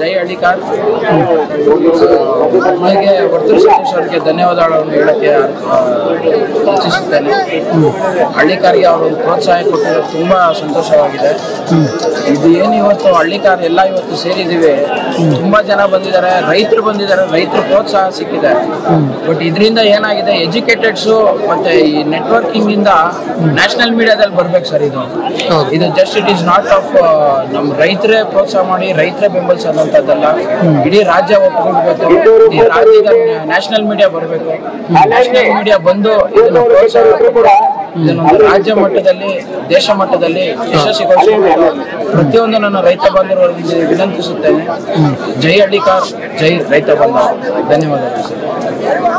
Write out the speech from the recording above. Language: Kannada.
ಜೈ ಹಳ್ಳಿಕಾರ್. ನಮಗೆ ವರ್ತೂರು ಸತೀಶ್ ಅವರಿಗೆ ಧನ್ಯವಾದಗಳನ್ನು ಹೇಳಕ್ಕೆ ಇಚ್ಛಿಸುತ್ತೇನೆ. ಹಳ್ಳಿಕಾರ್ಗೆ ಅವರೊಂದು ಪ್ರೋತ್ಸಾಹ ಕೊಟ್ಟಿರೋದು ತುಂಬ ಸಂತೋಷವಾಗಿದೆ. ಇದು ಏನು ಇವತ್ತು ಹಳ್ಳಿಕಾರ್ ಎಲ್ಲ ಇವತ್ತು ಸೇರಿದ್ದೀವಿ, ತುಂಬ ಜನ ಬಂದಿದ್ದಾರೆ, ರೈತರು ಬಂದಿದ್ದಾರೆ, ರೈತರು ಪ್ರೋತ್ಸಾಹ ಸಿಕ್ಕಿದೆ. ಬಟ್ ಇದರಿಂದ ಏನಾಗಿದೆ, ಎಜುಕೇಟೆಡ್ಸು ಮತ್ತು ಈ ನೆಟ್ವರ್ಕಿಂಗಿಂದ ನ್ಯಾಷನಲ್ ಮೀಡಿಯಾದಲ್ಲಿ ಬರಬೇಕು ಸರ್. ಇದು just it is not of ನಮ್ಮ ರೈತರೇ ಪ್ರೋತ್ಸಾಹ ಮಾಡಿ ರೈತರೇ ಬೆಂಬಲಿಸೋದಂಥದ್ದಲ್ಲ, ಇಡೀ ರಾಜ್ಯ ಒಪ್ಪಿಕೊಳ್ಬೇಕು, ಇಡೀ ರಾಜ್ಯದ ನ್ಯಾಷನಲ್ ಮೀಡಿಯಾ ಬರಬೇಕು. ನ್ಯಾಷನಲ್ ಮೀಡಿಯಾ ಬಂದು ಇದನ್ನು ಇದನ್ನೊಂದು ರಾಜ್ಯ ಮಟ್ಟದಲ್ಲಿ ದೇಶ ಮಟ್ಟದಲ್ಲಿ ಯಶಸ್ವಿಗೊಳಿಸಿ ಪ್ರತಿಯೊಂದು ನನ್ನ ರೈತ ಬಾಂಧವರಿಗೆ ವಿನಂತಿಸುತ್ತೇನೆ. ಜೈ ಹಳ್ಳಿಕಾರ್, ಜೈ ರೈತ ಬಾಂಧವ. ಧನ್ಯವಾದಗಳು ಸರ್.